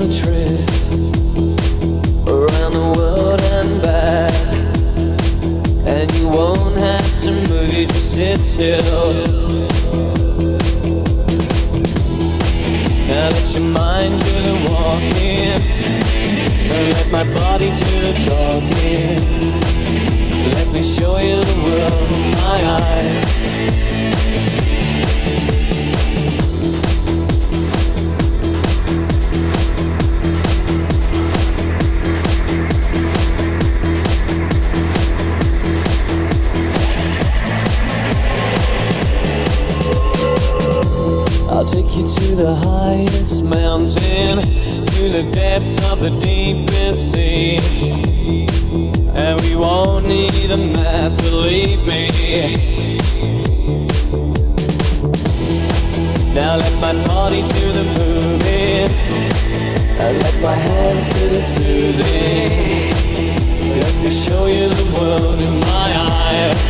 on a trip around the world and back, and you won't have to move, you just sit still. Now let your mind do the walking, and let my body do the talking. Let me show you the world with my eyes. I'll take you to the highest mountain, to the depths of the deepest sea. And we won't need a map, believe me. Now let my body do the moving, and let my hands do the soothing. Let me show you the world in my eyes.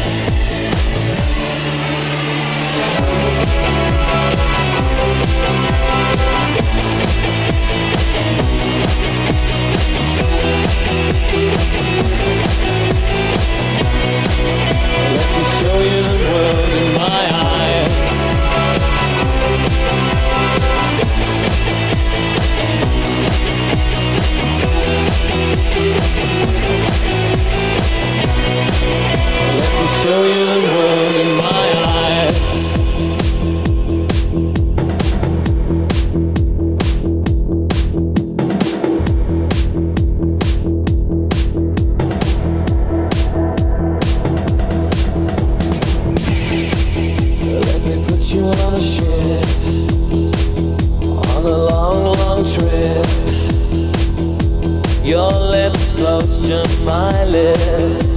Show you the world in my eyes. Let me put you on a ship, on a long, long trip. Your lips close to my lips.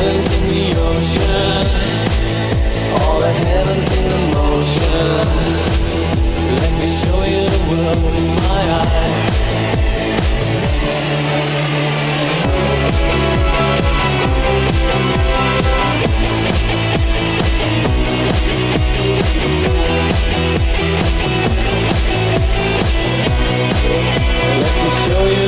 Islands in the ocean, all the heavens in the motion. Let me show you the world with my eyes. Let me show you.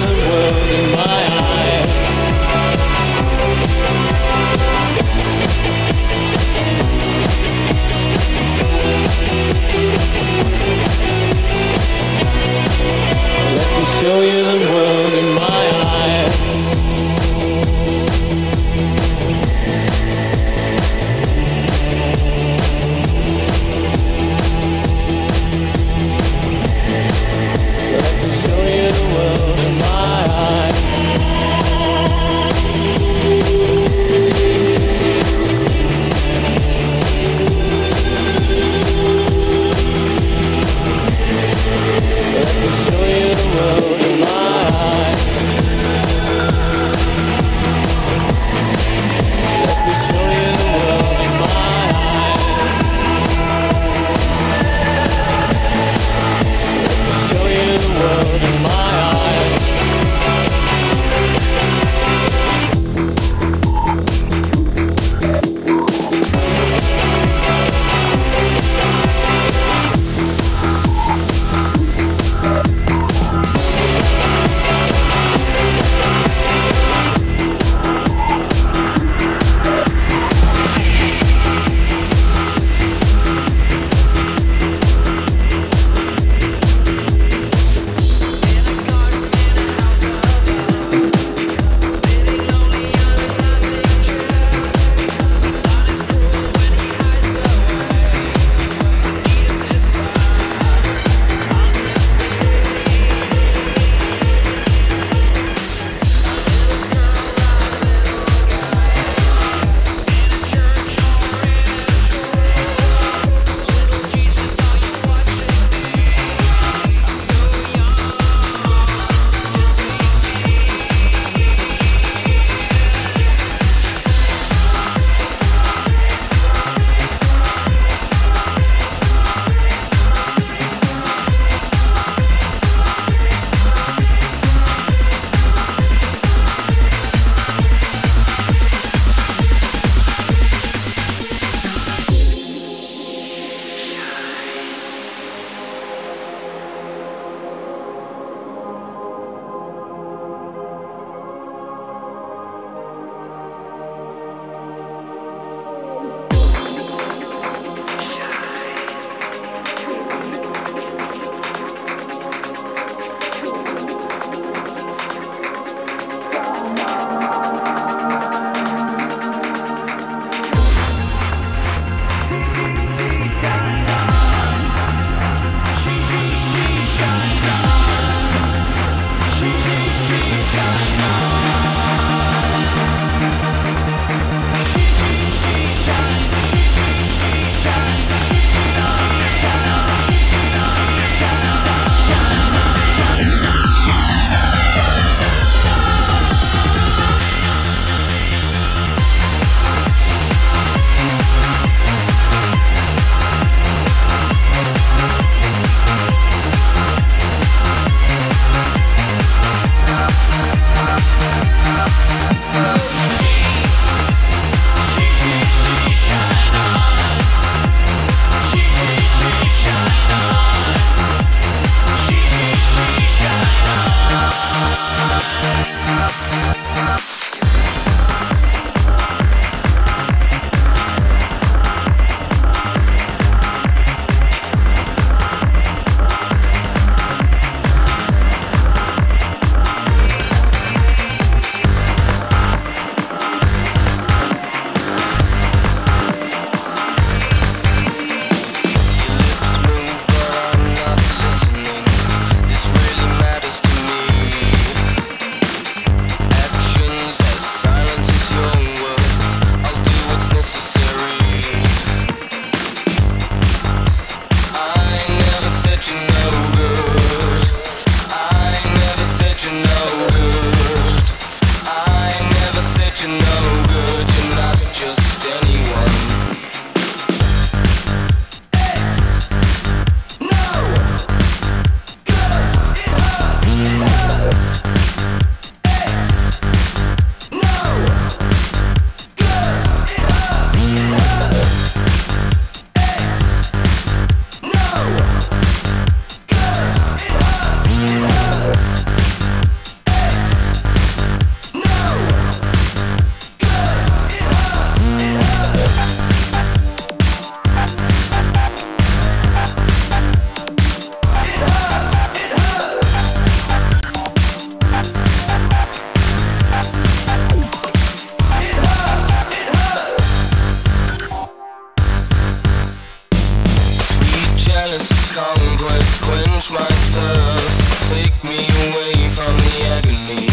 jealous conquest, quench my thirst, take me away from the agony.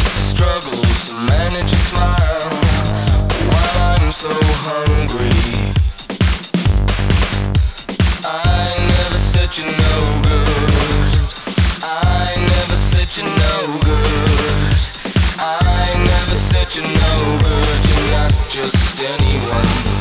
It's a struggle to manage a smile while I'm so hungry. I never said you no good. I never said you no good. I never said you no good. You're not just anyone.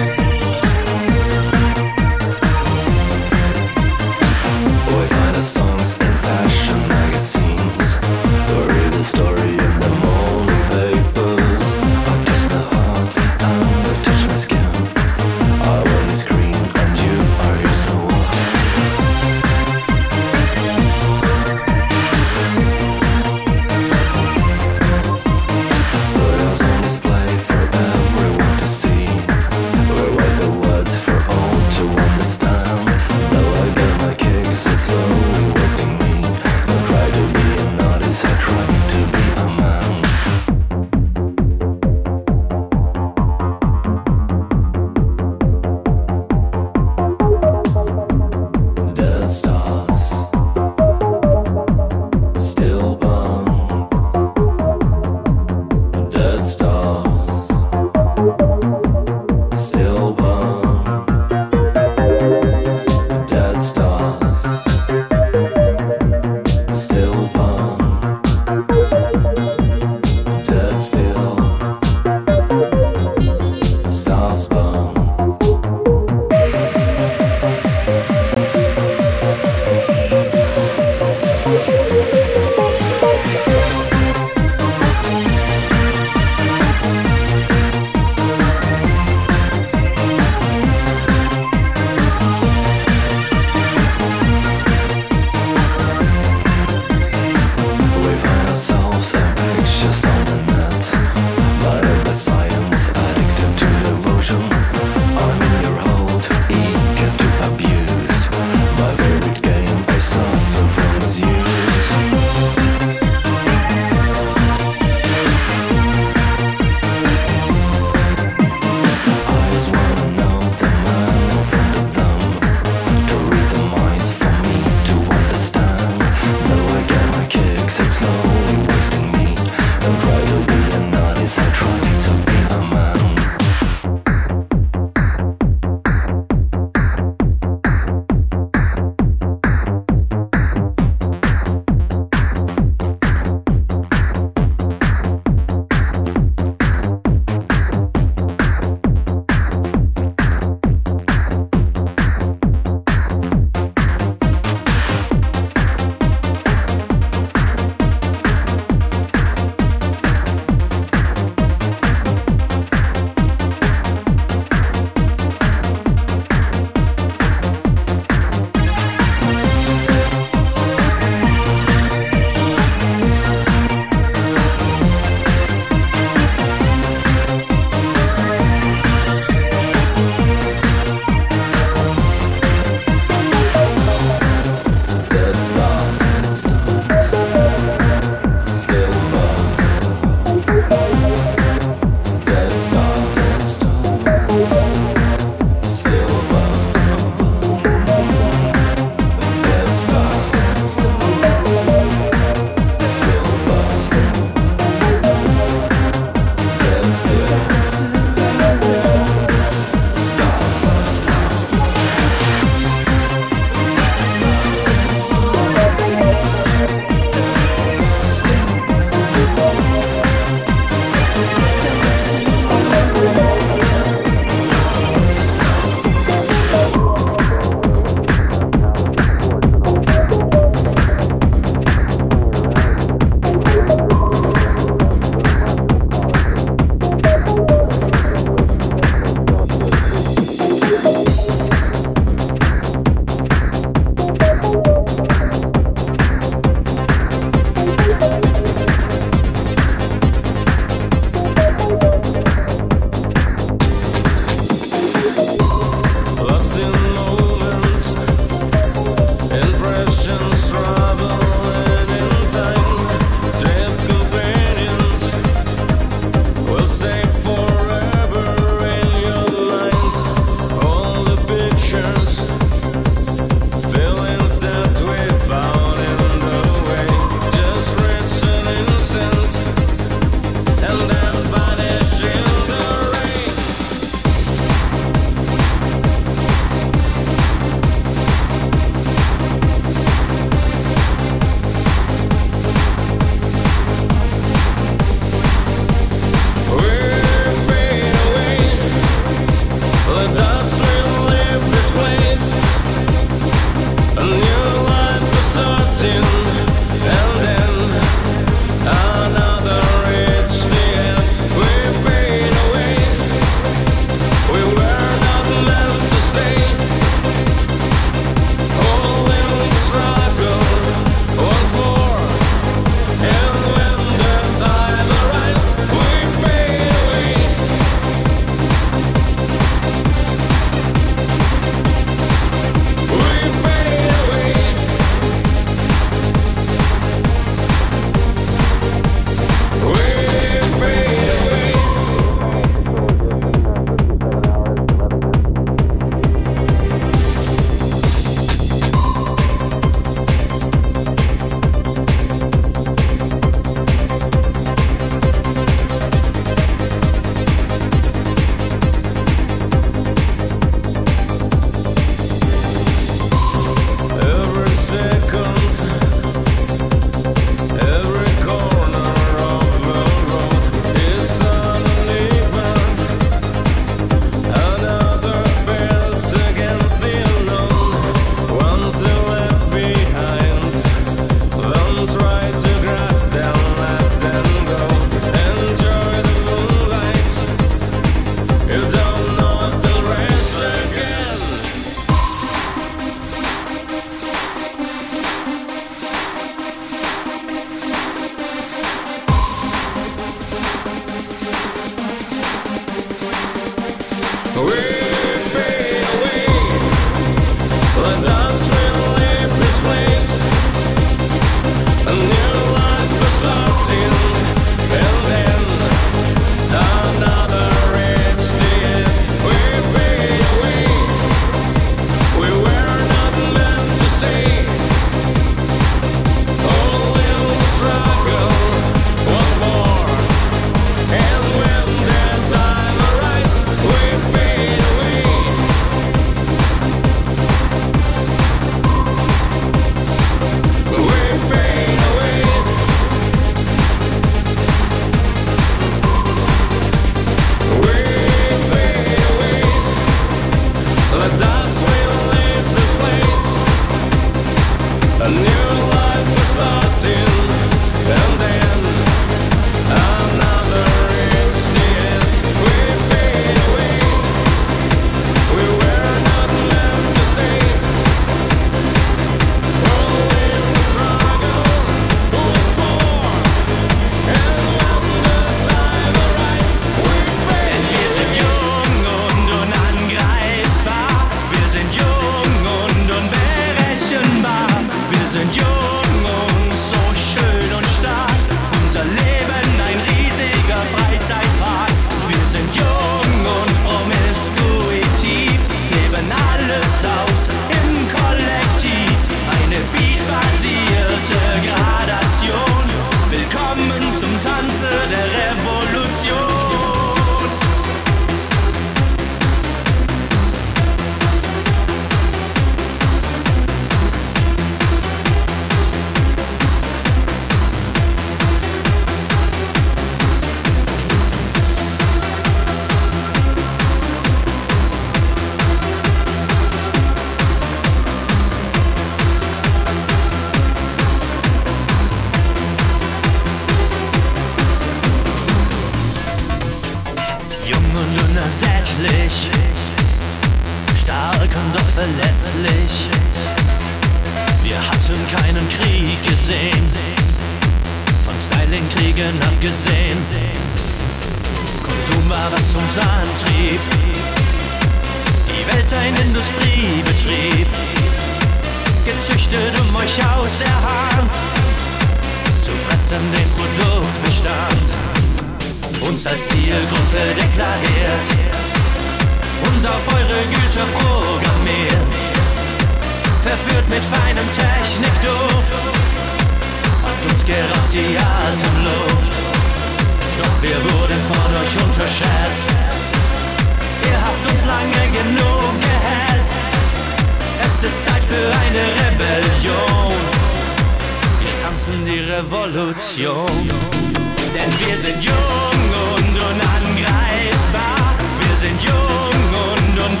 Wir sind jung und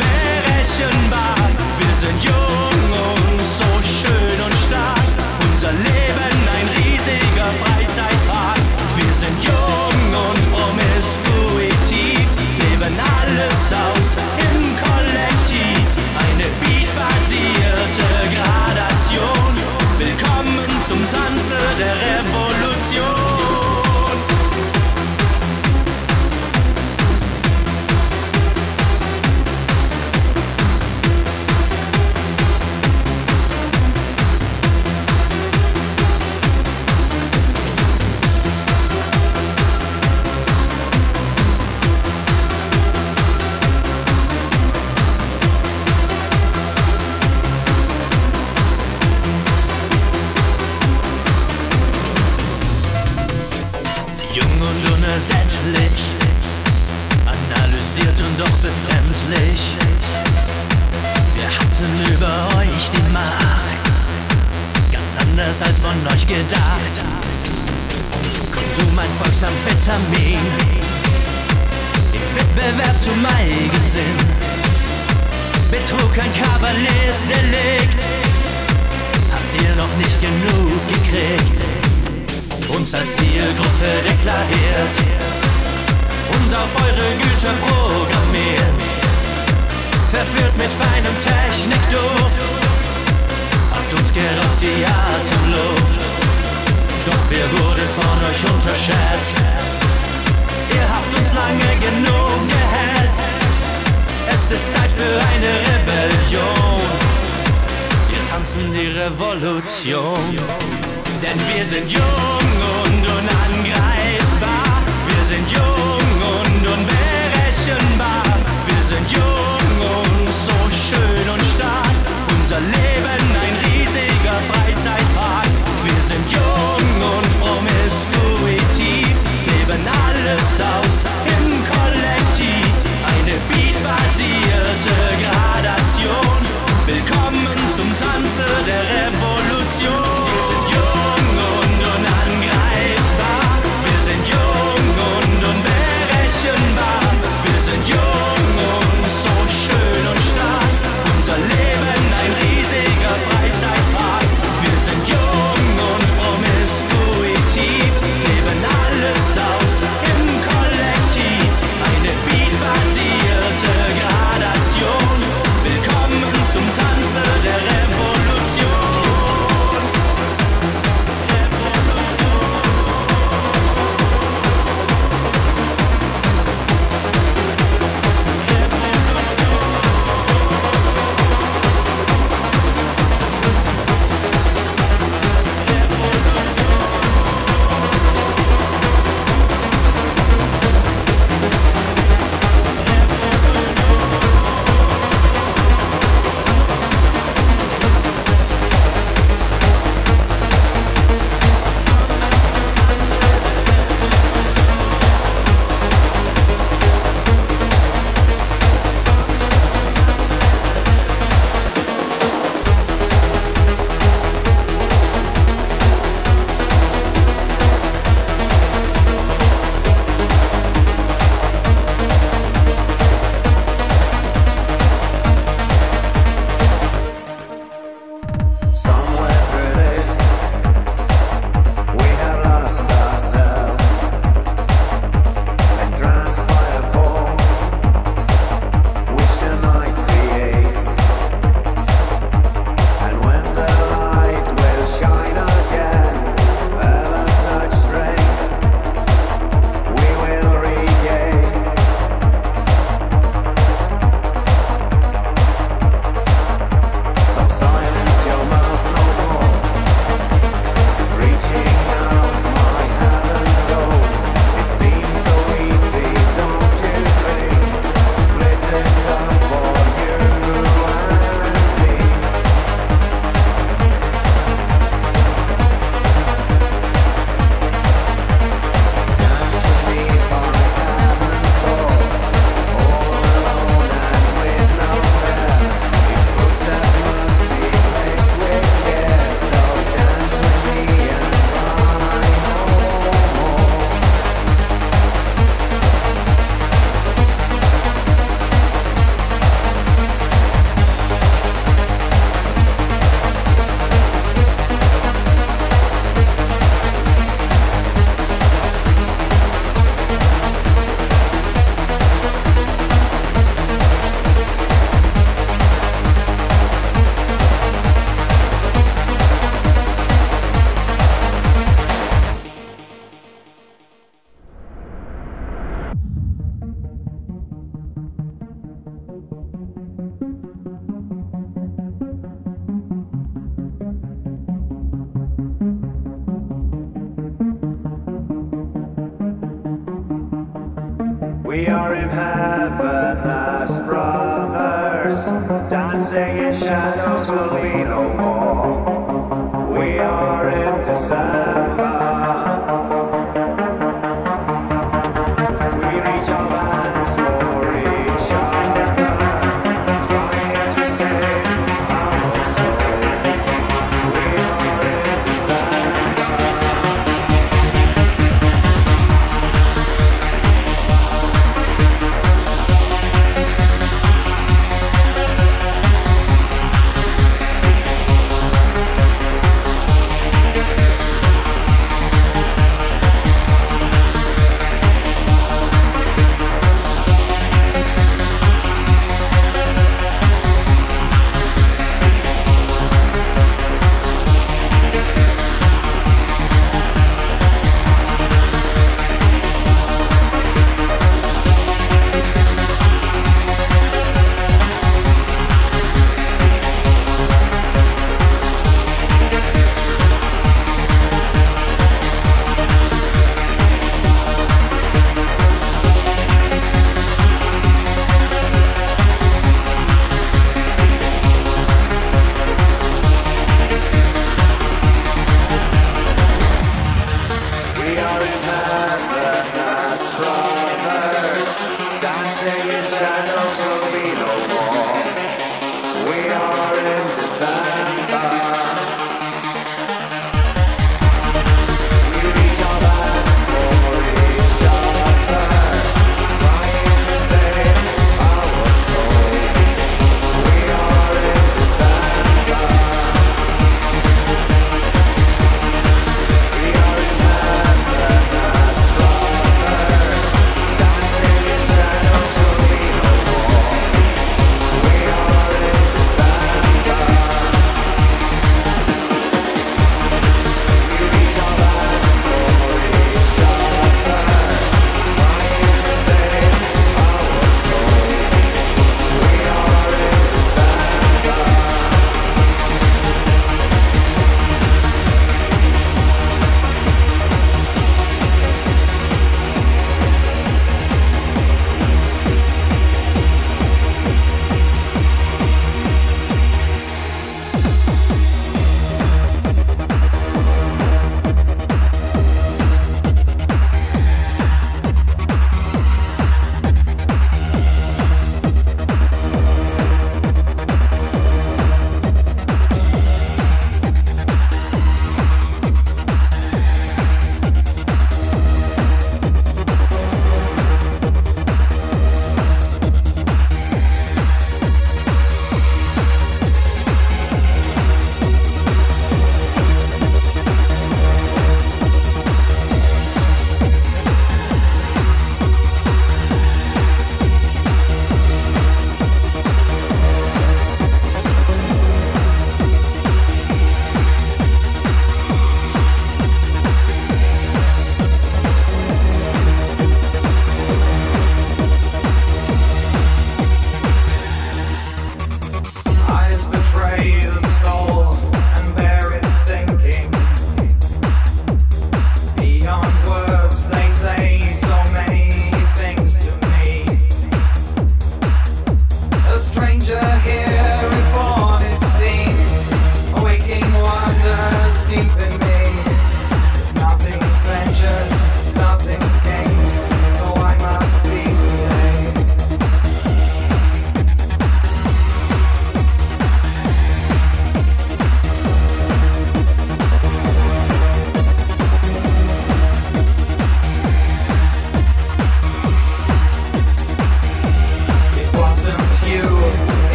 Jung und unersättlich, analysiert und doch befremdlich. Wir hatten über euch die Macht, ganz anders als von euch gedacht. Konsum ein Volksamphetamin, im Wettbewerb zum Eigensinn. Betrug ein Kavaliersdelikt, habt ihr noch nicht genug gekriegt? Uns als Zielgruppe deklariert und auf eure Güter programmiert. Verführt mit feinem Technikduft, habt uns geraubt die Atemluft. Doch wir wurden von euch unterschätzt. Ihr habt uns lange genug gehetzt. Es ist Zeit für eine Rebellion. Wir tanzen die Revolution. Denn wir sind jung und unangreifbar. Wir sind jung und unberechenbar. Wir sind jung und so schön und stark. Unser Leben ein riesiger Freizeitpark. Wir sind jung und promiskuitiv, leben alles aus im Kollektiv. Eine beatbasierte Gradation. Willkommen zum Tanze der Revolution. Zum Tanze der Revolution. We are in heaven as brothers, dancing in shadows will be no more. We are in December, we reach our hands for each other, trying to save our soul. We are in December.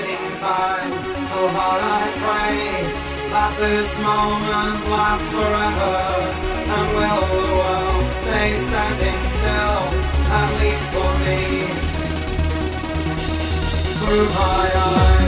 deciding time. So hard I pray that this moment lasts forever. And will the world stay standing still, at least for me? Through my eyes.